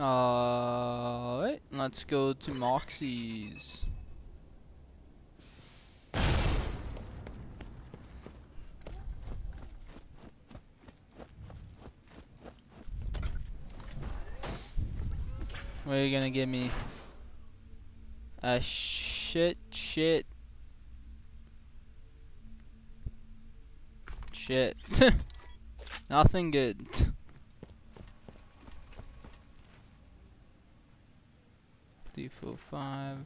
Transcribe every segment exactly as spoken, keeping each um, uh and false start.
Alright, let's go to Moxie's. What are you gonna give me? A shit, shit. Shit. Nothing good. D four five.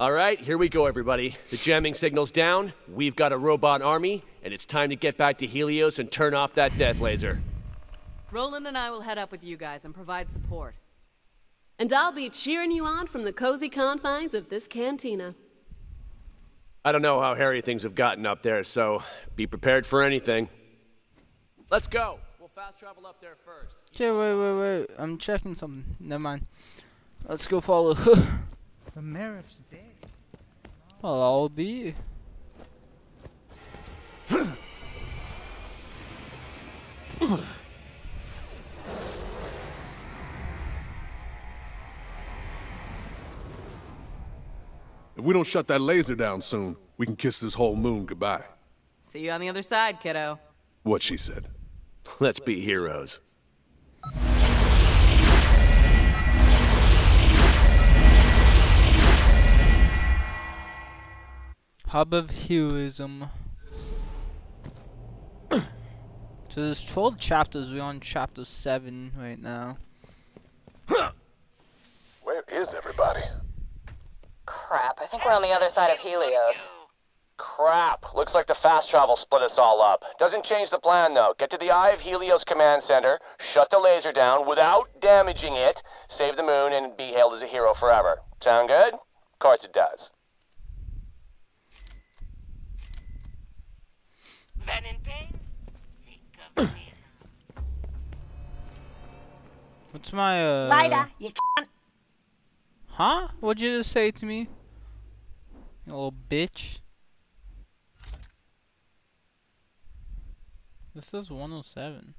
All right, here we go, everybody. The jamming signal's down. We've got a robot army, and it's time to get back to Helios and turn off that death laser. Roland and I will head up with you guys and provide support. And I'll be cheering you on from the cozy confines of this cantina. I don't know how hairy things have gotten up there, so be prepared for anything. Let's go. We'll fast travel up there first. Okay, wait, wait, wait. I'm checking something. Never mind. Let's go follow. The Merif's dead. Well, I'll be. If we don't shut that laser down soon, we can kiss this whole moon goodbye. See you on the other side, kiddo. What she said. Let's be heroes. Hub of heroism. So there's twelve chapters, we're on chapter seven right now. Where is everybody? Crap, I think we're on the other side of Helios. Crap, looks like the fast travel split us all up. Doesn't change the plan though. Get to the Eye of Helios Command Center, shut the laser down without damaging it, save the moon, and be hailed as a hero forever. Sound good? Of course it does. What's my, uh... Lyda, you can't. Huh? What'd you just say to me? You little bitch. This is one oh seven.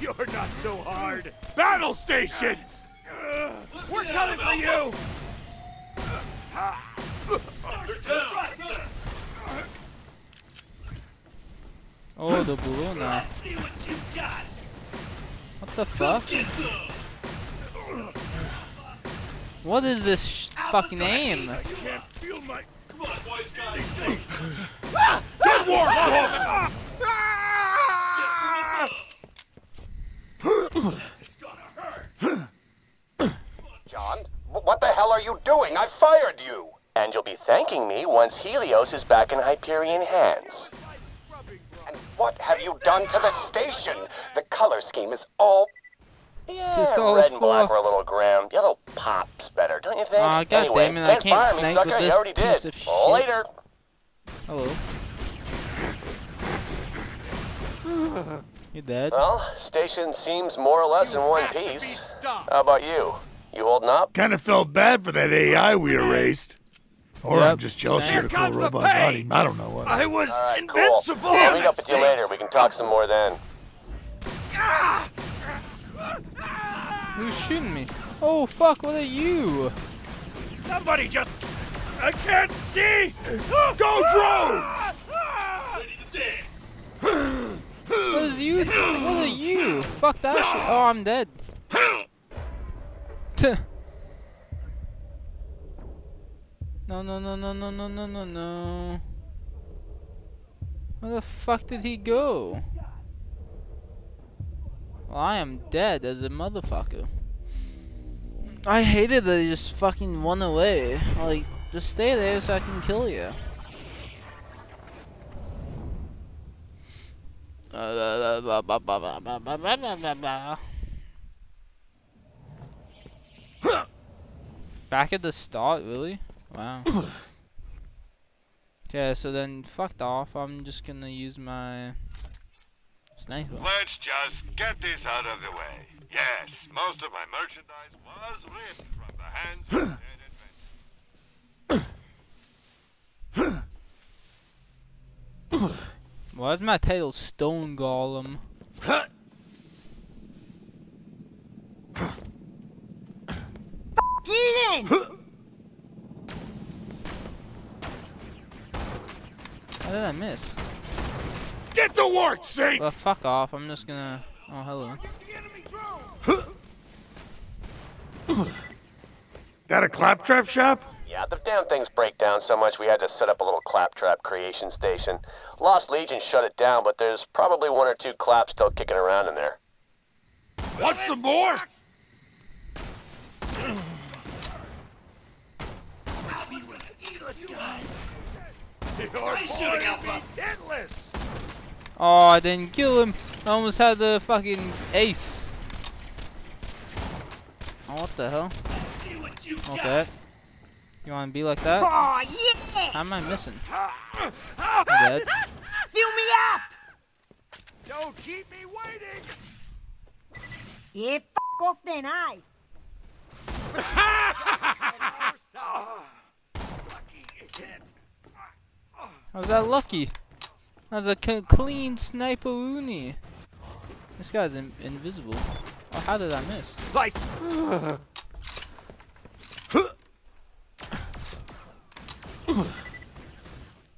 You're not so hard. Battle stations! Uh, We're coming for you! Uh, oh, the blue now. What the fuck? What is this sh fucking aim? I can't feel my... Come on, boys, guys. Good war! It's gonna hurt. John, what the hell are you doing? I fired you. And you'll be thanking me once Helios is back in Hyperion hands. And what have you done to the station? The color scheme is all... Yeah, all red and black were a little grim. The yellow pop's better, don't you think? Uh, anyway, it, can't fire me, sucker. You already did. Later. Hello. You're dead. Well, station seems more or less you in one piece. How about you? You holding up? Kind of felt bad for that A I we erased. Or yep. I'm just jealous of your cool robot body. I don't know what. I was right, invincible! Cool. I'll meet up with you later. We can talk some more then. Who's shooting me? Oh, fuck, what are you? Somebody just... I can't see! Go drones! Ready to dance. What is you? What are you? Fuck that shit. Oh, I'm dead. Tuh. No, no, no, no, no, no, no, no, no. Where the fuck did he go? Well, I am dead as a motherfucker. I hated that he just fucking went away. Like, just stay there so I can kill you. Back at the start, really? Wow. Okay, so then fucked off. I'm just gonna use my sniper. Let's just get this out of the way. Yes, most of my merchandise was ripped from the hands of dead adventurers. Why is my title Stone Golem? Get in! How did I miss? Get to work, Saint! Well, fuck off. I'm just gonna... Oh, hello. That a Claptrap shop? Yeah, the damn things break down so much we had to set up a little Claptrap creation station. Lost Legion shut it down, but there's probably one or two claps still kicking around in there. Want some more? I'll be with the good guys. Oh, I didn't kill him. I almost had the fucking ace. Oh, what the hell? Okay. You wanna be like that? Oh, yeah. How am I missing? I'm dead. Fill me up! Don't keep me waiting! Yeah, f*** off then, I. How's that lucky? That was a c clean sniper uni. This guy's in invisible. Oh, how did I miss? Like.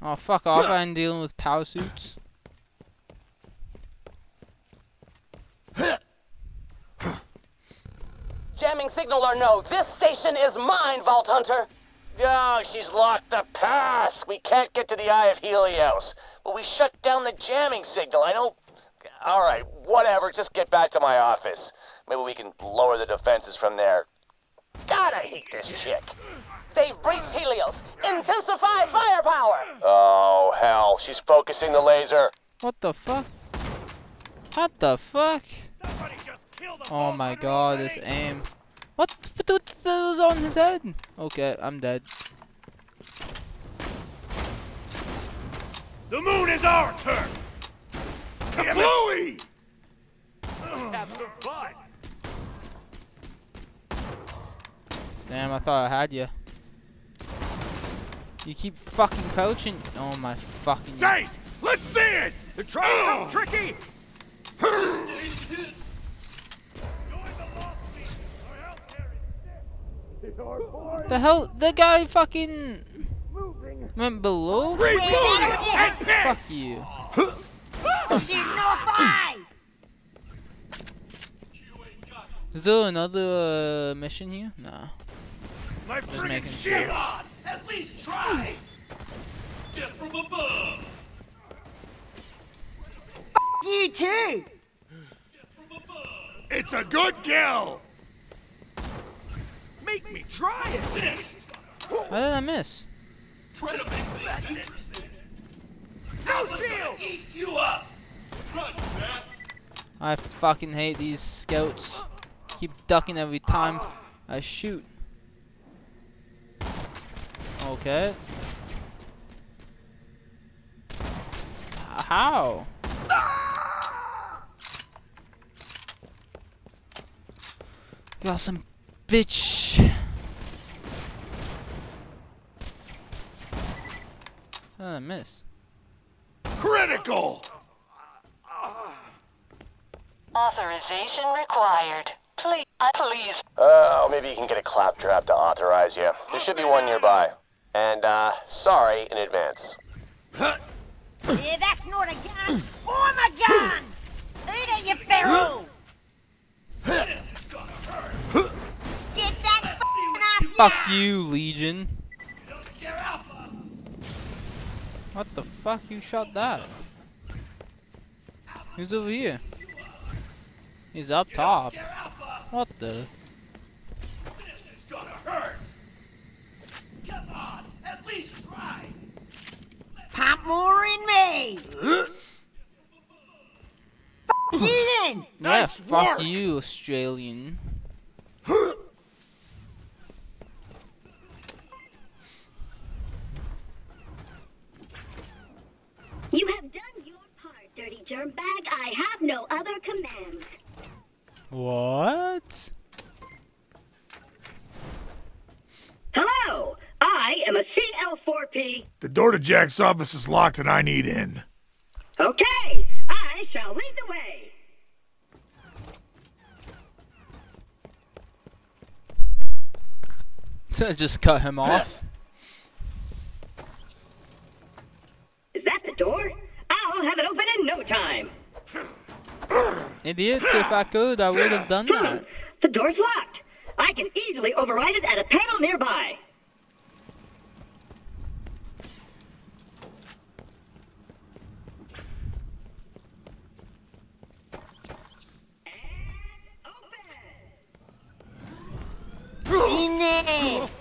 Oh, fuck off. I'm dealing with power suits. Jamming signal or no, this station is mine, Vault Hunter. Oh, she's locked the path. We can't get to the Eye of Helios. But we shut down the jamming signal. I don't... Alright, whatever. Just get back to my office. Maybe we can lower the defenses from there. God, I hate this chick. They've breached Helios. Intensify firepower! Oh, hell. She's focusing the laser. What the fuck? What the fuck? Just oh, my God. This aim. What? What the hell was on his head? Okay, I'm dead. The moon is our turn! Kablooey! Let's have some fun! Damn, I thought I had you. You keep fucking coaching. Oh my fucking. Saint! Let's see it! They're trying oh. something tricky! What the hell? The guy fucking went below? Reload and piss! Fuck you. Is there another uh, mission here? Nah. My just making shit on! At least try! Get from above! F you too! Get from above! It's a good kill! Make me try it next! How did I miss? Try to make things interesting! No shield! Eat you up! Run, Jack! I fucking hate these scouts. Keep ducking every time I shoot. Okay. How? You're some bitch. Oh, I miss. Critical. Authorization required. Please, uh, please. Oh, maybe you can get a Claptrap to authorize you. There should be one nearby. And, uh, sorry in advance. Yeah, that's not a gun! I'm a gun! Eat it, you pharaoh! Get that f***ing off. Fuck you, Legion. What the fuck? You shot that? Who's over here? He's up top. What the? This is gonna hurt. Come on, at least try. Pop more in me. F you then. Yeah, nice fuck work. You, Australian. You have done your part, dirty germ bag. I have no other commands. What? Hello! I am a C L four P. The door to Jack's office is locked and I need in. Okay, I shall lead the way. So just cut him off. Is that the door? I'll have it open in no time. Idiots, if I could, I would have done that. The door's locked. I can easily override it at a panel nearby.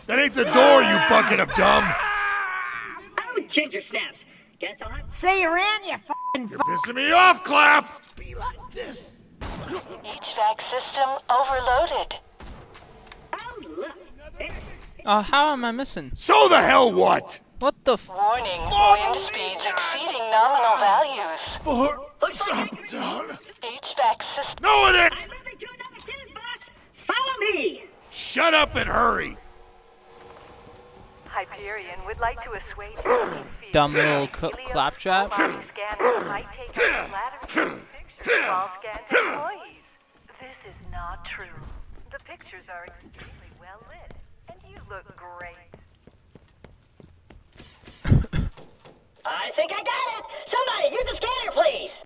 That ain't the door, you bucket of dumb. Oh, ginger snaps. Guess I'll have to say you're in, you fucking. You're pissing me off, Clap. Be like this. H V A C system overloaded. Oh, look. Oh, how am I missing? So the hell what? What the f? Warning, wind speeds exceeding nominal values. For something. H V A C system. No, it ain't. I'm moving to another fuse box. Follow me. Shut up and hurry! Hyperion would like to assuage dumb little Claptrap. This is not true. The pictures are extremely well lit, and you look great. I think I got it! Somebody use the scanner, please!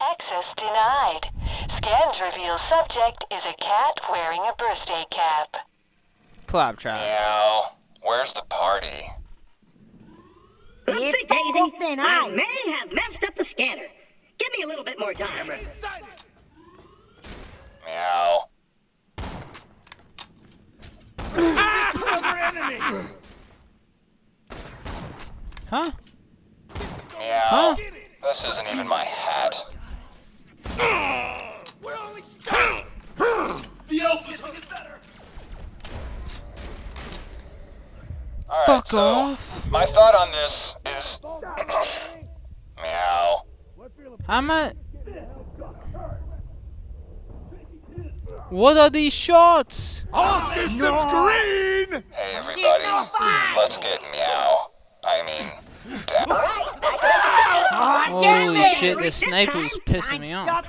Access denied. Scans reveal subject is a cat wearing a birthday cap. Claptrap. Meow. Where's the party? Oopsie daisy. I may have messed up the scanner. Give me a little bit more time. Meow. Just another enemy. Huh? Meow. Huh? This isn't even my hat. We're only stuck. The Elpis will get better. Right, fuck so off. My thought on this is meow. I'm a. What are these shots? All systems no. green. Hey everybody, let's get meow. I mean. Holy shit, this sniper is pissing me off.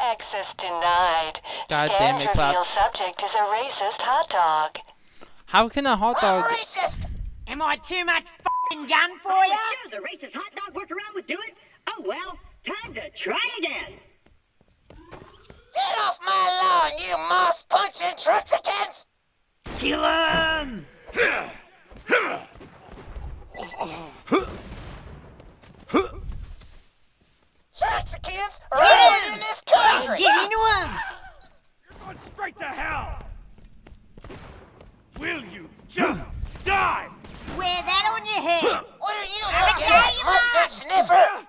Access denied. God damn it, Clap. Subject is a racist hot dog. How can a hot dog? I'm racist. Am I too much fucking gun for you? Sure, the racist hot dog workaround would do it. Oh well, time to try again. Get off my lawn, you moss punching Trutsikins! Kill him! Trotskyians are all in this country! Get into him! You're going straight to hell! Will you just die? Wear that on your head! What are you looking at, mustard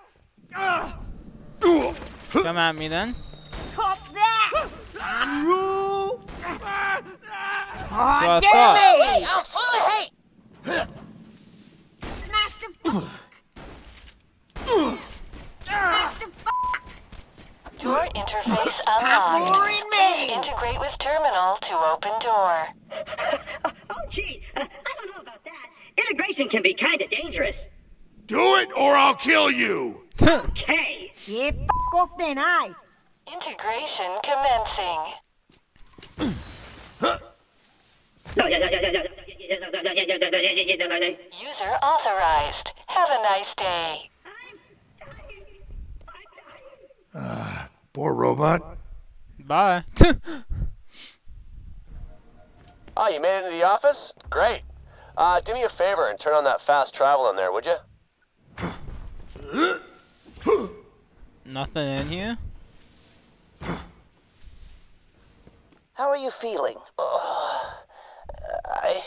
sniffer? Come at me then. Cop that! I'm rude! Oh, so damn me! Hey, I'm full of hate! Smash the fuck! Smash the fuck! Your interface unlocked. Please integrate with terminal to open door. Oh, gee, uh, I don't know about that. Integration can be kind of dangerous. Do it or I'll kill you! Okay. Yeah, fuck off then, I. Integration commencing. Huh? User authorized. Have a nice day. I'm dying. I'm dying. Uh, poor robot. Bye. Oh, you made it into the office? Great. Uh, do me a favor and turn on that fast travel in there, would you? Nothing in here? How are you feeling? Ugh. I...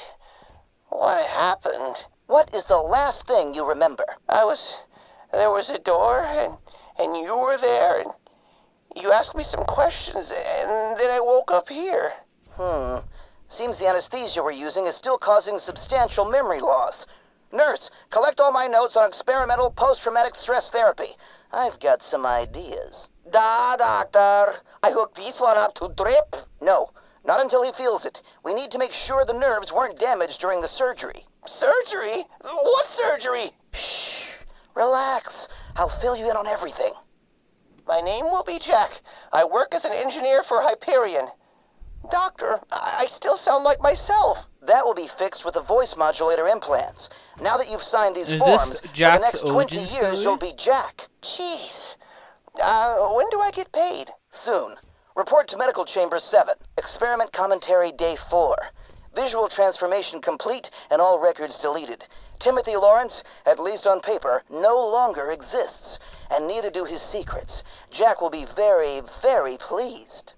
What happened? What is the last thing you remember? I was... There was a door, and, and you were there, and you asked me some questions, and then I woke up here. Hmm. Seems the anesthesia we're using is still causing substantial memory loss. Nurse, collect all my notes on experimental post-traumatic stress therapy. I've got some ideas. Da, doctor. I hooked this one up to drip. No. Not until he feels it. We need to make sure the nerves weren't damaged during the surgery. Surgery? What surgery? Shh. Relax. I'll fill you in on everything. My name will be Jack. I work as an engineer for Hyperion. Doctor, I, I still sound like myself. That will be fixed with the voice modulator implants. Now that you've signed these Is forms, for the next twenty years, you'll be Jack. Jeez. Uh, when do I get paid? Soon. Report to Medical Chamber seven. Experiment Commentary Day four. Visual transformation complete and all records deleted. Timothy Lawrence, at least on paper, no longer exists. And neither do his secrets. Jack will be very, very pleased.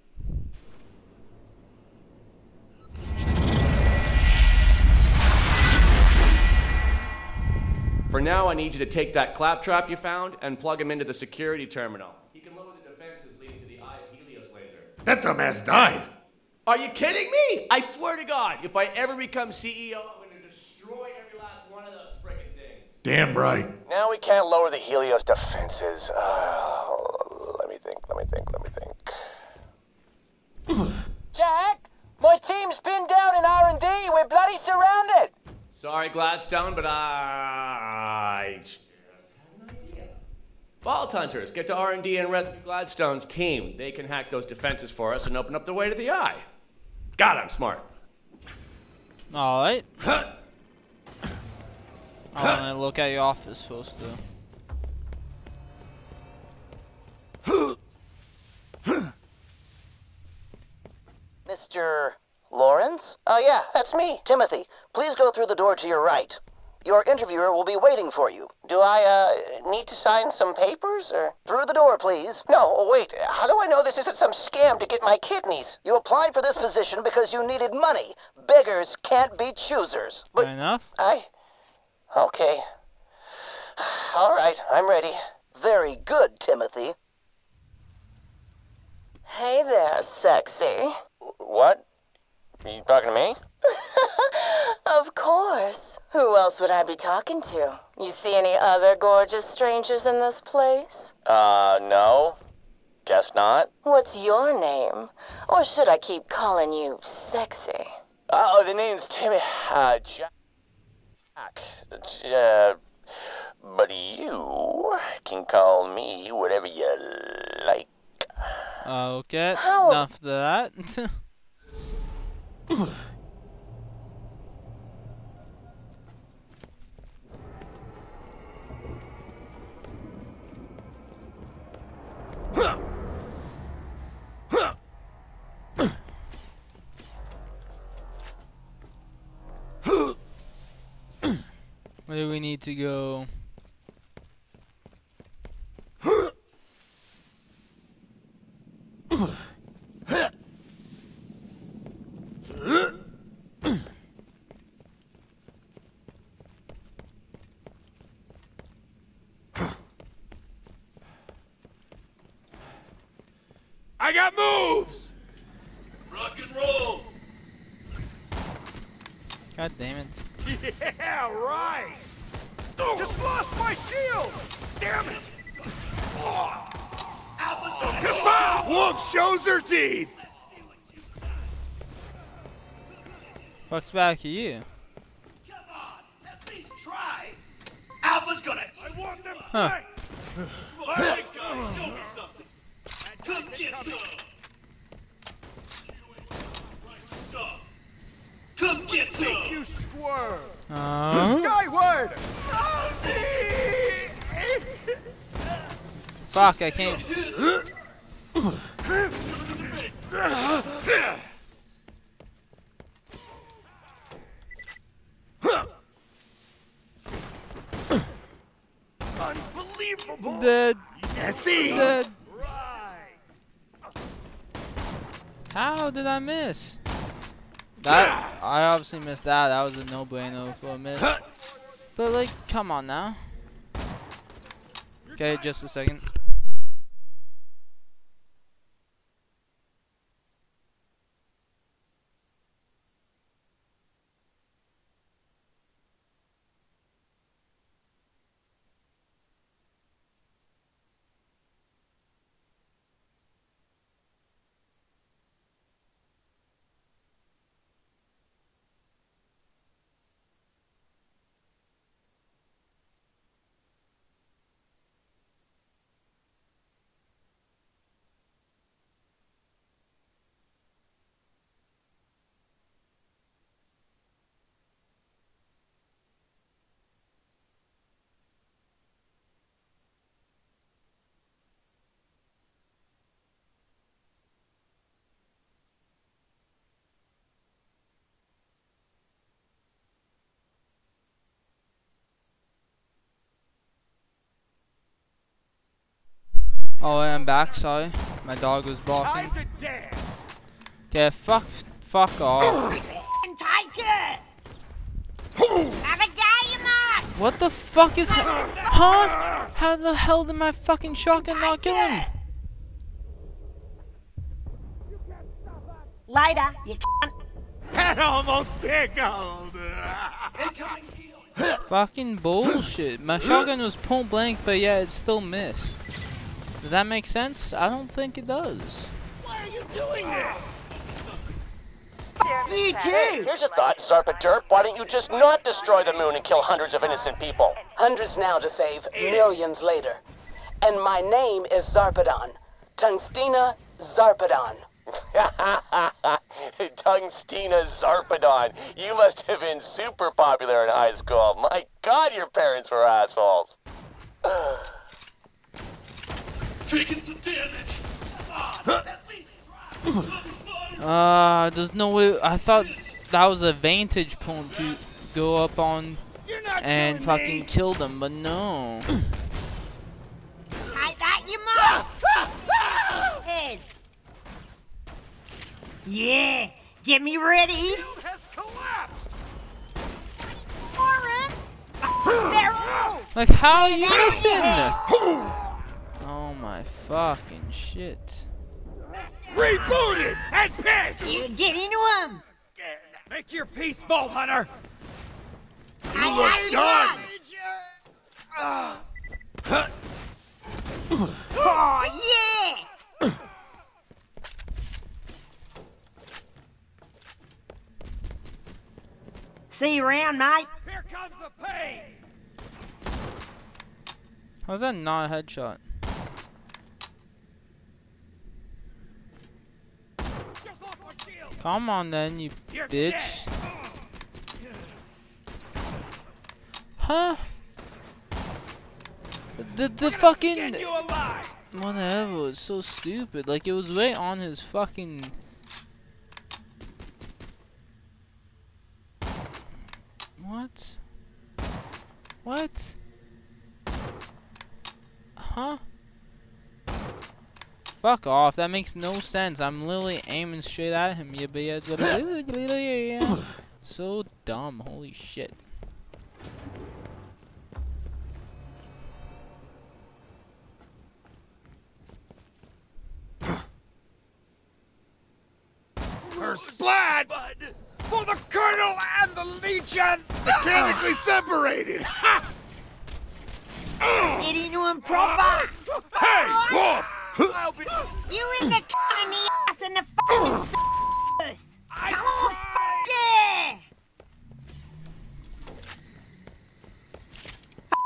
For now, I need you to take that claptrap you found and plug him into the security terminal. He can lower the defenses leading to the eye of Helios laser. That dumbass died! Are you kidding me? I swear to God, if I ever become C E O, I'm going to destroy every last one of those frickin' things. Damn right. Now we can't lower the Helios defenses. Uh, let me think, let me think, let me think. Jack, my team's pinned down in R and D. We're bloody surrounded. Sorry, Gladstone, but I just have an idea. Vault Hunters, get to R and D and rescue Gladstone's team. They can hack those defenses for us and open up the way to the eye. God, I'm smart. All right. Huh. I want to look at your office first, though. Mister Lawrence? Oh, uh, yeah, that's me. Timothy, please go through the door to your right. Your interviewer will be waiting for you. Do I, uh, need to sign some papers, or...? Through the door, please. No, wait, how do I know this isn't some scam to get my kidneys? You applied for this position because you needed money. Beggars can't be choosers. But enough? I... Okay. All right, I'm ready. Very good, Timothy. Hey there, sexy. What? Are you talking to me? Of course. Who else would I be talking to? You see any other gorgeous strangers in this place? Uh, no. Guess not. What's your name? Or should I keep calling you sexy? Uh-oh, the name's Timmy... Uh, Jack. Uh, but you can call me whatever you like. Okay, How enough of that. Where do we need to go? I got moves! Rock and roll! God damn it. Yeah, right! Oh. Just lost my shield! Damn it! Oh. Kaboom! Wolf shows her teeth! Fuck's back at you. Come on, at least try! Alpha's gonna... I want them back! Huh. Come get some! Come get some! Take you squirrel! Uh. Skyward! Fuck, I can't. Unbelievable! Dead. Yes, he. Dead. How did I miss? That I obviously missed that. That was a no-brainer for a miss. But like, come on now. Okay, just a second. Oh, I'm back, sorry. My dog was barking. Okay, fuck, fuck off. What the fuck is ha Huh? How the hell did my fucking shotgun not kill him? Later, you can't. That almost tickled. Fucking bullshit. My shotgun was point blank, but yeah, it still missed. Does that make sense? I don't think it does. Why are you doing this? E T! Here's a thought, Zarpaderp. Why don't you just not destroy the moon and kill hundreds of innocent people? Hundreds now to save, millions later. And my name is Zarpedon. Tungsteena Zarpedon. Tungsteena Zarpedon. You must have been super popular in high school. My God, your parents were assholes. Taking some damage. Huh? Uh, there's no way. I thought that was a vantage point to go up on and fucking me. kill them, but no. I got you, Mom. Head. Yeah, get me ready. The shield has collapsed. Like, how are you missing? Oh my fucking shit. Rebooted and pissed! You get into him! Make your peace, Vault Hunter! You I look done! Uh, huh. Oh, yeah! See you around, mate! Here comes the pain! How's that not a headshot? Come on then, you You're bitch. Dead. Huh? The the fucking whatever, it's so stupid. Like, it was right on his fucking. What? What? Huh? Fuck off, that makes no sense. I'm literally aiming straight at him. Yeah, but yeah. So dumb, holy shit. First blood! For the Colonel and the Legion! Mechanically separated! Ha! Getting to him proper! Hey, Wolf! I'll be you in the cut in the ass and the fucking s***us! I Come on, fuck yeah!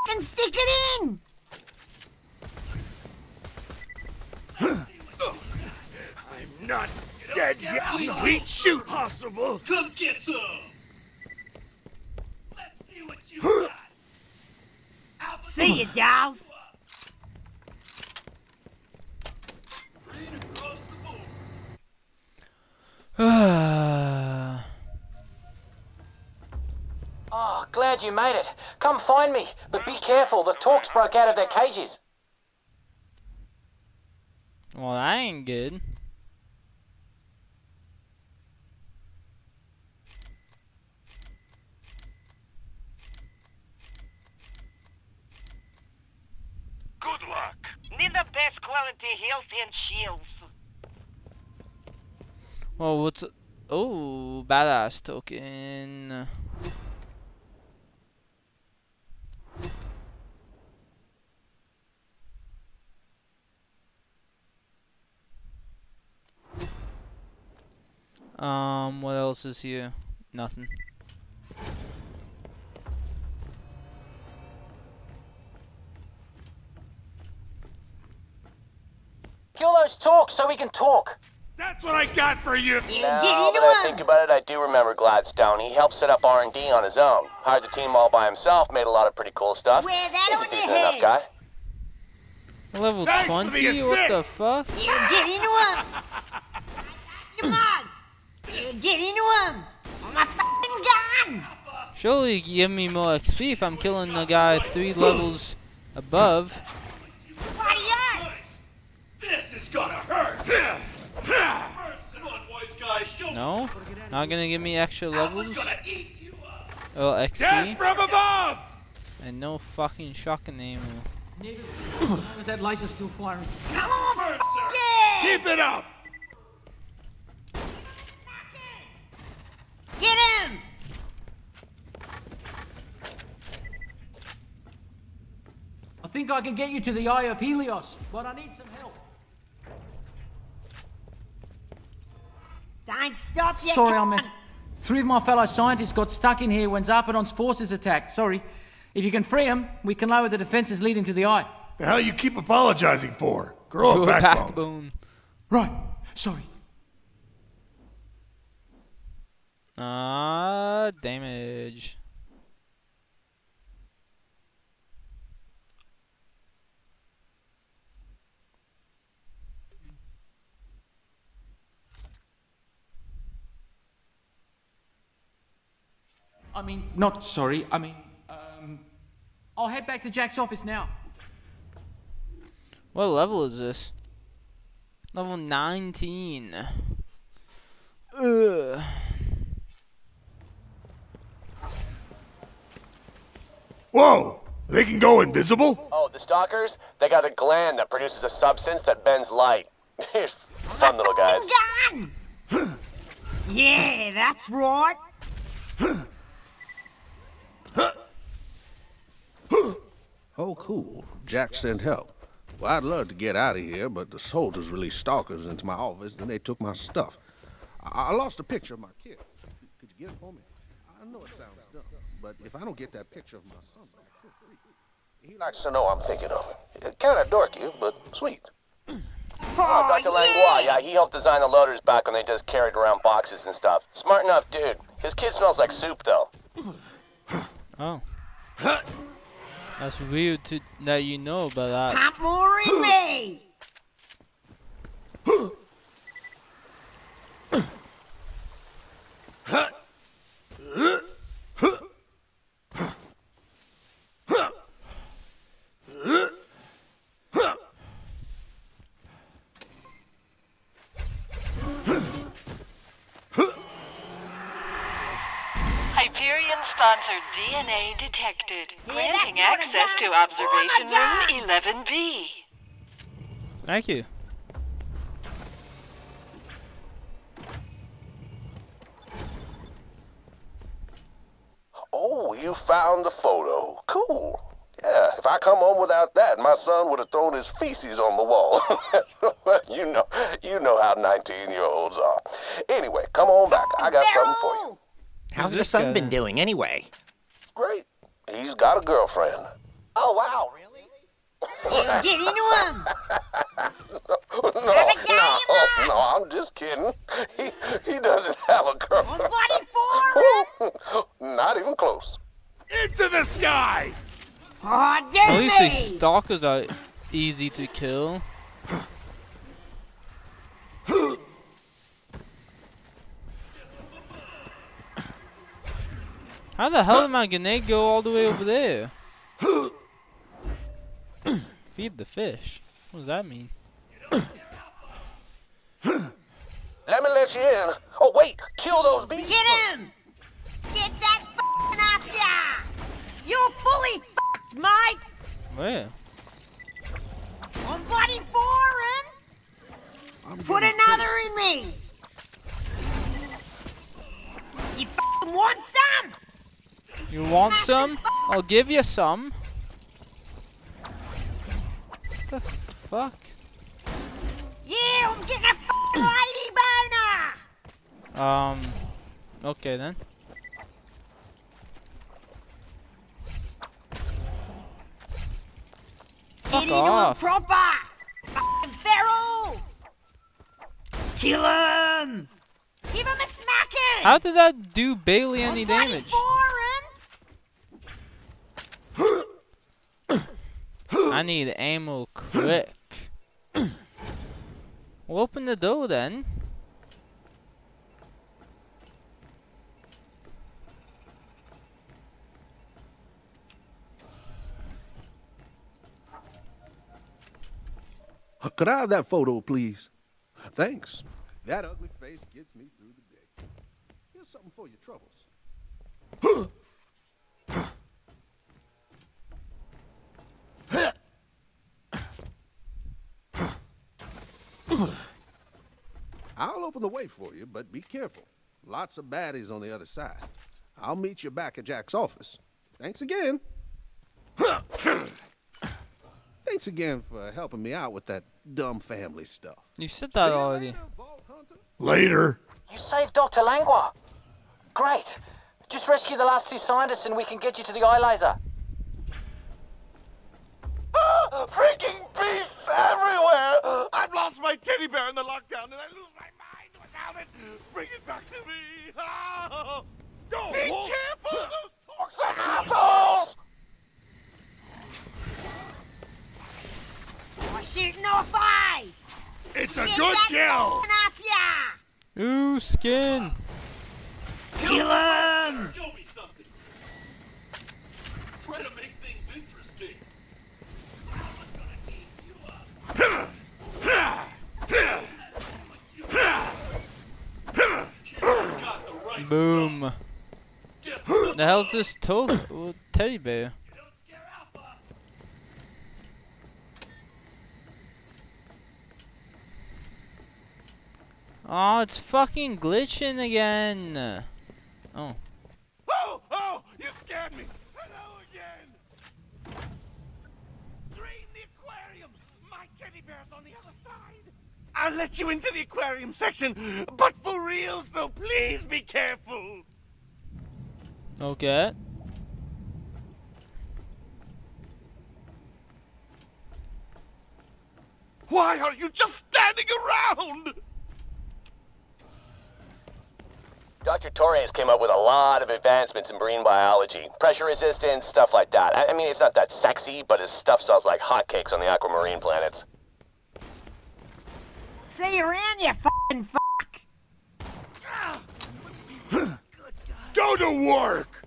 Fucking stick it in! I'm not dead yet! We beat shoot possible! Come get some! Let's see what you got! Out see you, dolls! Oh, glad you made it. Come find me, but be careful. The Torques broke out of their cages. Well, that ain't good. Good luck. Need the best quality health and shields. Well, what's a oh, badass token. Um, what else is here? Nothing. Kill those Torques so we can talk. That's what I got for you! Now that I think about it, I do remember Gladstone. He helped set up R and D on his own. Hired the team all by himself, made a lot of pretty cool stuff. He's a decent enough guy. Level twenty? What the fuck? You get into him! Come on! You get into him! My fucking gun! Surely you give me more X P if I'm killing the guy three levels above. Not gonna give me extra levels. Oh, X P. Death from above! And no fucking shotgun ammo. How is that license still firing? Come over, sir! Yeah. Keep it up! Get him! I think I can get you to the Eye of Helios, but I need some help. Don't stop yet. Sorry, I missed. Three of my fellow scientists got stuck in here when Zarpedon's forces attacked. Sorry. If you can free him, we can lower the defenses leading to the Eye. The hell you keep apologizing for? Grow a backbone. backbone. Right. Sorry. Ah, uh, damage. I mean, not sorry. I mean, um, I'll head back to Jack's office now. What level is this? Level nineteen. Ugh. Whoa! They can go invisible? Oh, the stalkers? They got a gland that produces a substance that bends light. Fun little guys. Yeah, that's right. Oh, cool. Jack sent help. Well, I'd love to get out of here, but the soldiers released stalkers into my office, and they took my stuff. I, I lost a picture of my kid. Could you get it for me? I know it sounds dumb, but if I don't get that picture of my son, he likes to know I'm thinking of him. Kind of dorky, but sweet. Oh, oh Doctor Yeah. Langlois, yeah, he helped design the loaders back when they just carried around boxes and stuff. Smart enough, dude. His kid smells like soup, though. Oh. That's weird to, that you know about that. Pop more in me! Hyperion-sponsored D N A detected. Granting yeah, access to Observation Room eleven B. Thank you. Oh, you found the photo. Cool. Yeah, if I come home without that, my son would have thrown his feces on the wall. You know, you know how nineteen-year-olds are. Anyway, come on back. I got something for you. How's your son been doing anyway? Great. He's got a girlfriend. Oh, wow, really? Get into him! No, no, no, no, I'm just kidding. He, he doesn't have a girlfriend. one forty-four? Not even close. Into the sky! Oh, damn it! At least these stalkers are easy to kill. How the hell did my grenade go all the way over there? Feed the fish. What does that mean? Let me let you in. Oh wait, kill those beasts! Get him! Get that f***ing off ya! You're fully f***ed, mate! Where? I'm bloody foreign! Put another fish. in me! You f***ing want some? You want some? I'll give you some. What the fuck? Yeah, I'm getting a fucking lady boner! Um, okay then. Fuck off. Get into him proper! Fucking feral! Kill him! Give him a smacking! How did that do Bailey any damage? I need ammo quick. We'll open the door then. Could I have that photo, please? Thanks. That ugly face gets me through the day. Here's something for your troubles. I'll open the way for you, but be careful. Lots of baddies on the other side. I'll meet you back at Jack's office. Thanks again. Thanks again for helping me out with that dumb family stuff. You said that already. Later. You saved Doctor Langlois. Great. Just rescue the last two scientists and we can get you to the eye laser. Ah, freaking beasts everywhere! I've lost my teddy bear in the lockdown and I lose my mind without it. Bring it back to me. Oh. Go. Be oh. careful! Those talks are assholes! We're shooting off eyes! It's a good deal! Ooh, skin! Kill him! Show me something! Try to make things interesting! I'm gonna eat you up! Boom! The hell's this tough little teddy bear? Oh, it's fucking glitching again. Oh. Oh, oh, you scared me. Hello again. Drain the aquarium. My teddy bear's on the other side. I'll let you into the aquarium section, but for reals though, please be careful. Okay. Why are you just standing around? Doctor Torres came up with a lot of advancements in marine biology. Pressure resistance, stuff like that. I, I mean, it's not that sexy, but his stuff sells like hotcakes on the aquamarine planets. See you around, you f***ing fuck! Go to work!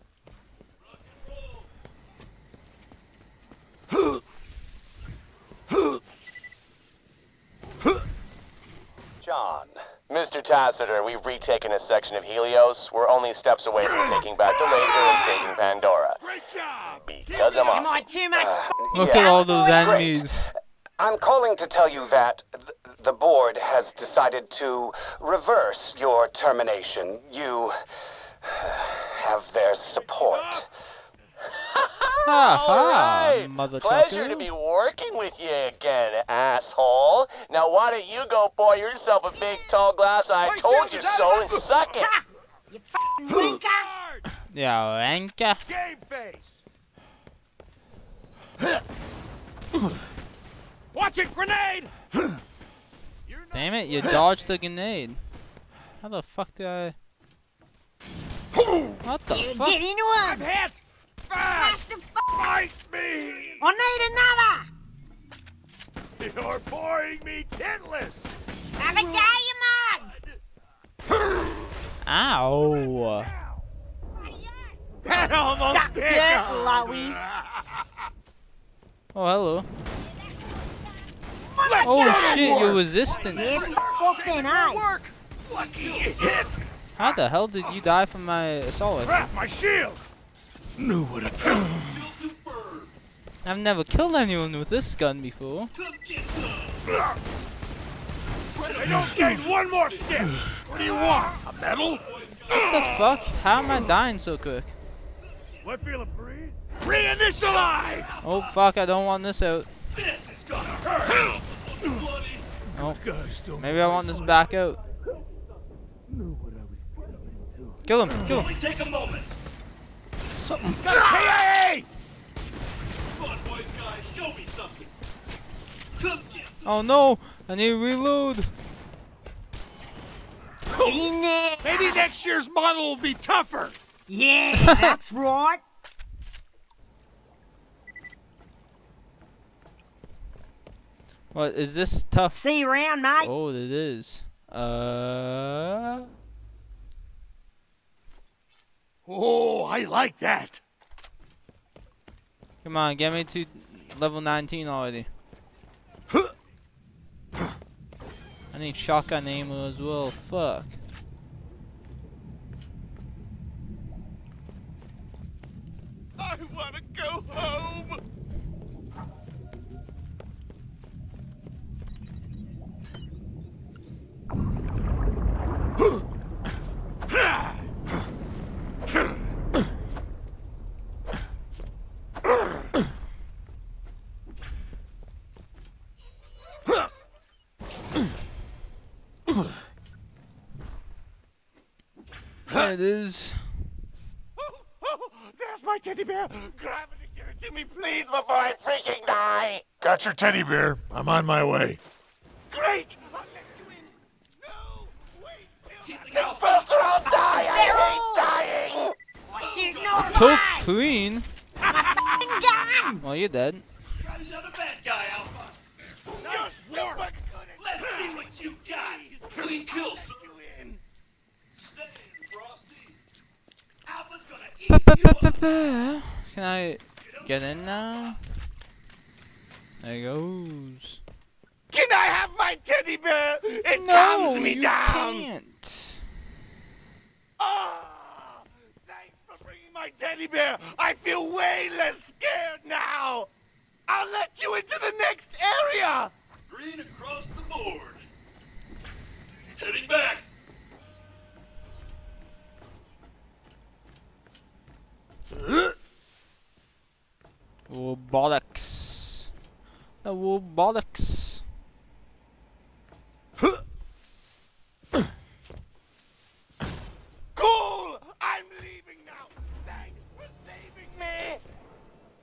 John. Mister Tassiter, we've retaken a section of Helios. We're only steps away from taking back the laser and saving Pandora. Great job. Because I'm awesome. Too much uh, Look yeah. at all those enemies. Great. I'm calling to tell you that th the board has decided to reverse your termination. You have their support. Alright, pleasure to be working with you again, asshole. Now why don't you go pour yourself a big tall glass I told you so and suck it. You f***ing wanker. Yo, wanker. Game face. Watch it, grenade. Damn it, you dodged the grenade. How the fuck do I... What the you fuck? Get into him. I'm hit. Smash the Fight me! I need another! You're boring me tentless! Have a go, you mug! Ow! That almost Sucked it, Lowy! Oh, hello. Let's oh shit, your resistance! How the hell did you die from my assault? Crap, my shields! No, what a kill. I've never killed anyone with this gun before. I don't gain one more step. What do you want? A medal? What the fuck? How am I dying so quick? What feeling free? Reinitialize! Oh fuck! I don't want this out. This is gonna hurt. Oh, maybe I want this back out. Kill him! Kill him! Take a moment. Something. Got a K I A! Come on, boys, guys, show me something. Come get them. Oh no, I need to reload. Maybe next year's model will be tougher. Yeah, that's right. What is this tough? See you around, mate. Oh, it is. Uh. Oh, I like that. Come on, get me to level nineteen already. I need shotgun ammo as well. Fuck. There it is. Oh, oh, there's my teddy bear. Grab it and give it to me, please, before I freaking die. Got your teddy bear. I'm on my way. Great. I'll let you in. No, wait. No, faster, I'll die. I hate dying. I took clean. Well, you're dead. Got another bad guy, Alpha. Nice work. Work. Let's see what you got. Clean kills. Ba -ba -ba -ba -ba. Can I get in now? There he goes. Can I have my teddy bear? It no, calms me you down. Can't. Oh, thanks for bringing my teddy bear. I feel way less scared now. I'll let you into the next area. Green across the board. Heading back. Oh, bollocks. Oh, bollocks. Cool! I'm leaving now. Thanks for saving me.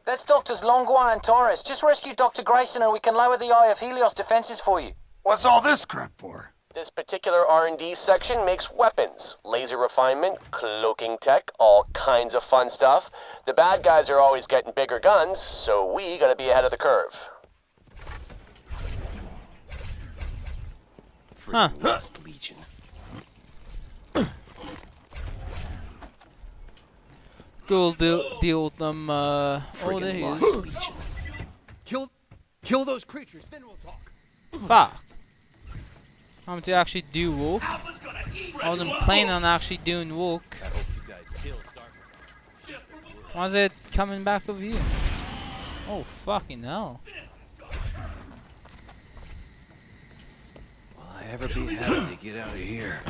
That's Doctors Langlois and Torres. Just rescue Doctor Grayson and we can lower the eye of Helios defenses for you. What's all this crap for? This particular R and D section makes weapons, laser refinement, cloaking tech, all kinds of fun stuff. The bad guys are always getting bigger guns, so we gotta be ahead of the curve. Huh. Lost Legion. Go deal, deal with them, uh, all there he is. Kill, kill those creatures, then we'll talk. Fuck. I'm to actually do walk. I wasn't planning on actually doing walk. Why is it coming back over here? Oh fucking hell! Will I ever be happy to get out of here?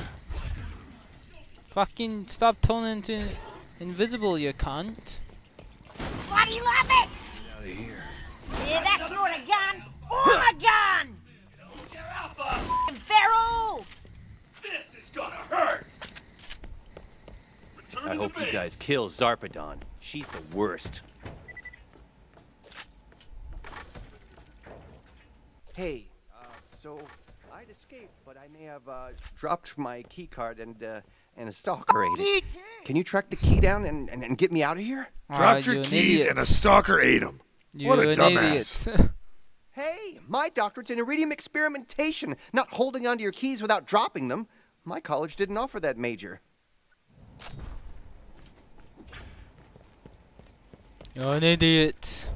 Fucking stop turning into invisible, you cunt! Why do you love it? Get out of here! Yeah, that's not a gun or a gun. Feral! This is gonna hurt. Return I hope you guys kill Zarpedon. She's the worst. Hey, uh, so I'd escaped, but I may have uh, dropped my key card and uh, and a stalker ate it. Can you track the key down and, and, and get me out of here? Uh, Dropped your keys an and a stalker ate them. You what a dumbass! Hey, my doctorate's in iridium experimentation, not holding onto your keys without dropping them. My college didn't offer that major. You're an idiot.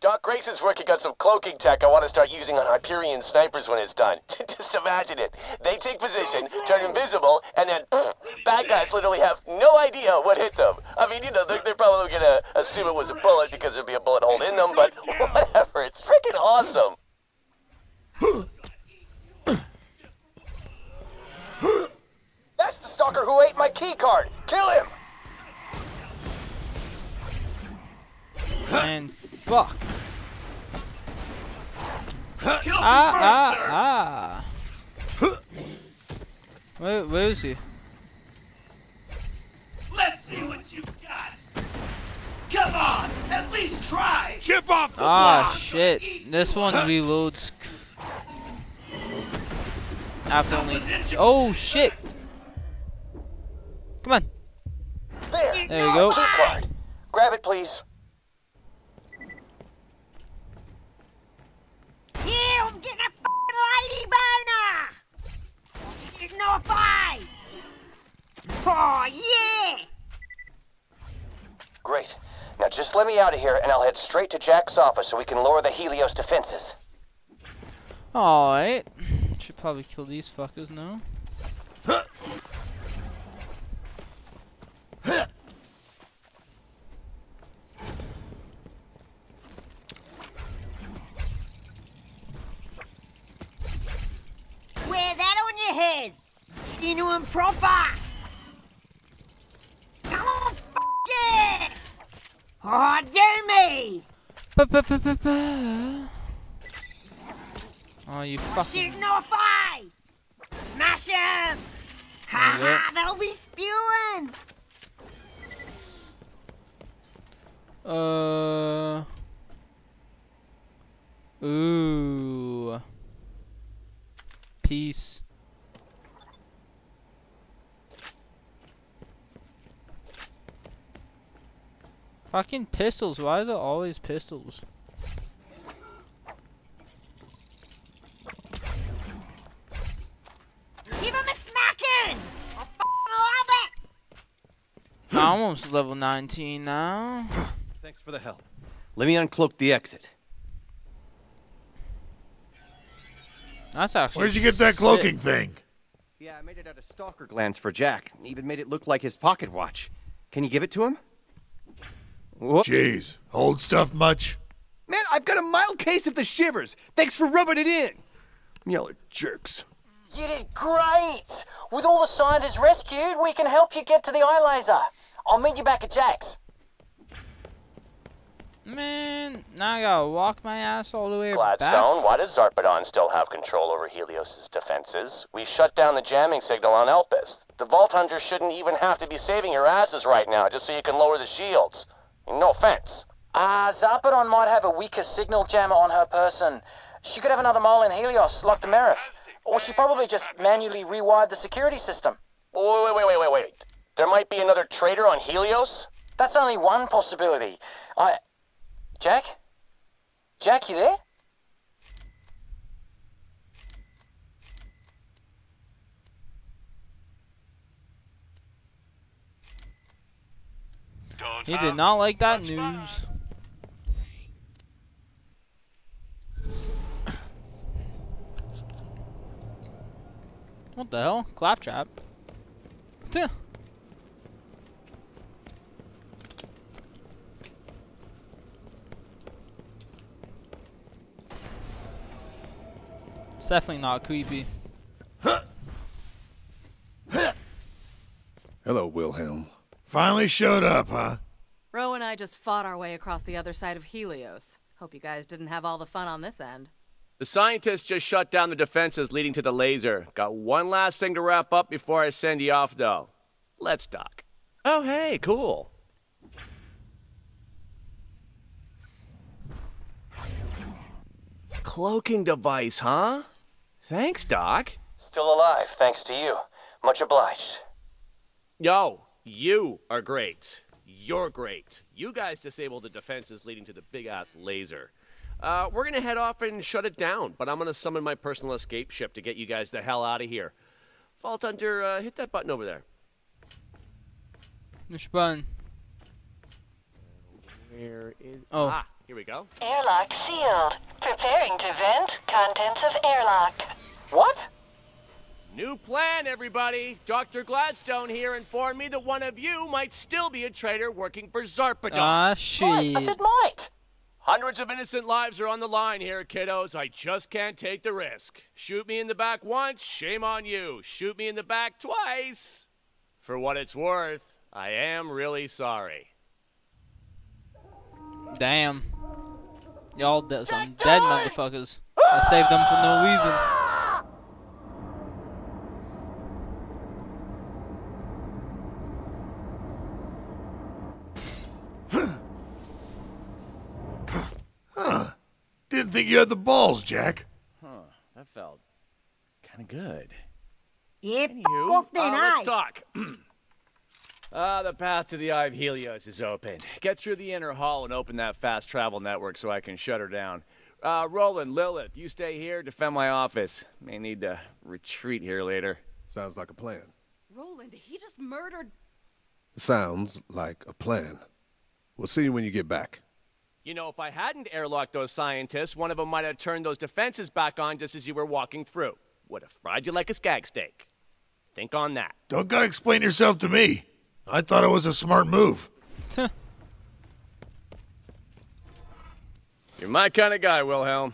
Doc Grayson's working on some cloaking tech I want to start using on Hyperion snipers when it's done. Just imagine it. They take position, turn invisible, and then pff, bad guys literally have no idea what hit them. I mean, you know, they're, they're probably going to assume it was a bullet because there'd be a bullet hole in them, but whatever. It's freaking awesome. That's the stalker who ate my key card. Kill him! And fuck. Ah, ah, ah. Where, where is he? Let's see what you got. Come on, at least try. Chip off the ah, block. Shit. This one reloads. After only. Oh, shit. Come on. There, there you go. Key card. Grab it, please. Yeah, I'm getting a f***ing lady boner! There's no fight! Oh, yeah! Great. Now just let me out of here and I'll head straight to Jack's office so we can lower the Helios defenses. Alright. Should probably kill these fuckers now. Wear that on your head! You know him proper! Come on, f*** yeah! Oh, away! Ba ba ba ba ba. Oh, you fucking... Shoot, no fire! Smash him! Ha ha, that'll be spewing! Uh... Ooh... Peace. Fucking pistols, why is it always pistols? Give him a smacking! I fucking love it! I'm almost level nineteen now. Thanks for the help. Let me uncloak the exit. That's actually Where'd you get that cloaking sick. thing? Yeah, I made it out of stalker glands for Jack. Even made it look like his pocket watch. Can you give it to him? Whoop. Jeez, old stuff much? Man, I've got a mild case of the shivers. Thanks for rubbing it in. Y'all are jerks. You did great. With all the scientists rescued, we can help you get to the eye laser. I'll meet you back at Jack's. Man, now I gotta walk my ass all the way Gladstone, back. Gladstone, why does Zarpedon still have control over Helios' defenses? We shut down the jamming signal on Elpis. The Vault Hunters shouldn't even have to be saving your asses right now just so you can lower the shields. No offense. Ah, uh, Zarpedon might have a weaker signal jammer on her person. She could have another mole in Helios, like the Merith. Or she probably just manually rewired the security system. Wait, wait, wait, wait, wait. There might be another traitor on Helios? That's only one possibility. I... Jack? Jack, you there? Don't he did not like that news. Fun. What the hell? Claptrap. Tuh. It's definitely not creepy. Hello, Wilhelm. Finally showed up, huh? Ro and I just fought our way across the other side of Helios. Hope you guys didn't have all the fun on this end. The scientists just shut down the defenses leading to the laser. Got one last thing to wrap up before I send you off, though. Let's talk. Oh, hey, cool. Cloaking device, huh? Thanks, Doc. Still alive, thanks to you. Much obliged. Yo. You are great. You're great. You guys disabled the defenses leading to the big-ass laser. Uh, we're going to head off and shut it down, but I'm going to summon my personal escape ship to get you guys the hell out of here. Vault Hunter, uh, hit that button over there. Which button? Where is... Oh. Ah, here we go. Airlock sealed. Preparing to vent contents of airlock. What? New plan, everybody! Doctor Gladstone here informed me that one of you might still be a traitor working for Zarpedon. Ah, shit. Might. I said might! Hundreds of innocent lives are on the line here, kiddos. I just can't take the risk. Shoot me in the back once, shame on you. Shoot me in the back twice. For what it's worth, I am really sorry. Damn. Y'all de some dead motherfuckers. I saved them for no reason. Didn't think you had the balls, Jack. Huh, that felt kind of good. Yep. Anywho, uh, let's talk. Ah, uh, the path to the Eye of Helios is open. Get through the inner hall and open that fast travel network so I can shut her down. Uh, Roland, Lilith, you stay here, defend my office. May need to retreat here later. Sounds like a plan. Roland, he just murdered... Sounds like a plan. We'll see you when you get back. You know, if I hadn't airlocked those scientists, one of them might have turned those defenses back on just as you were walking through. Would have fried you like a skag steak. Think on that. Don't gotta explain yourself to me. I thought it was a smart move. You're my kind of guy, Wilhelm.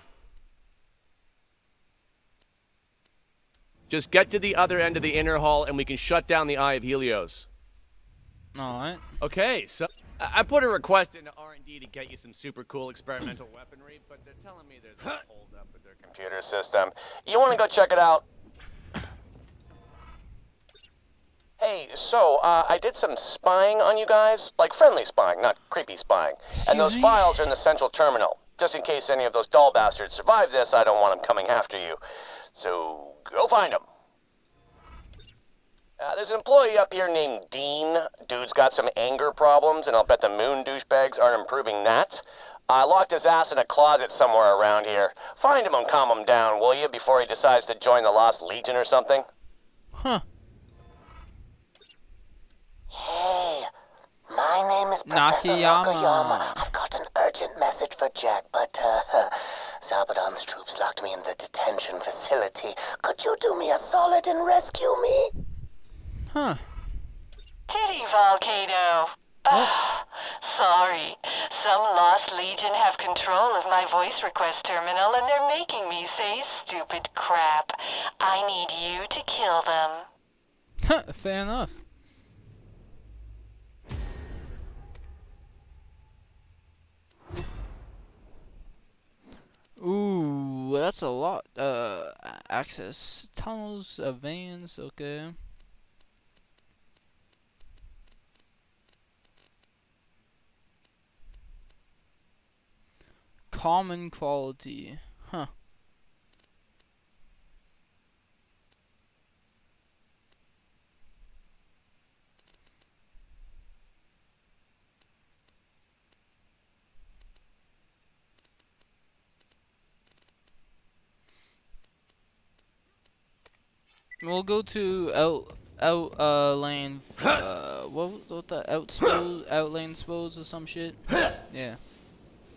Just get to the other end of the inner hall and we can shut down the Eye of Helios. All right. Okay, so... I put a request into R and D to get you some super cool experimental weaponry, but they're telling me there's a hold up with their computer system. You want to go check it out? Hey, so, uh, I did some spying on you guys. Like, friendly spying, not creepy spying. And those files are in the central terminal. Just in case any of those doll bastards survive this, I don't want them coming after you. So, go find them. Uh, there's an employee up here named Dean. Dude's got some anger problems, and I'll bet the moon douchebags aren't improving that. I uh, locked his ass in a closet somewhere around here. Find him and calm him down, will you, before he decides to join the Lost Legion or something? Huh. Hey, my name is Professor Nakayama. Nakayama. I've got an urgent message for Jack, but uh, Zarpedon's troops locked me in the detention facility. Could you do me a solid and rescue me? Huh. Pity, Volcano. Oh. Sorry. Some Lost Legion have control of my voice request terminal, and they're making me say stupid crap. I need you to kill them. Huh, fair enough. Ooh, that's a lot. Uh, access tunnels, uh, vans. Okay. Common quality, huh? We'll go to out out uh land uh what what the outspose outland spose or some shit. Yeah.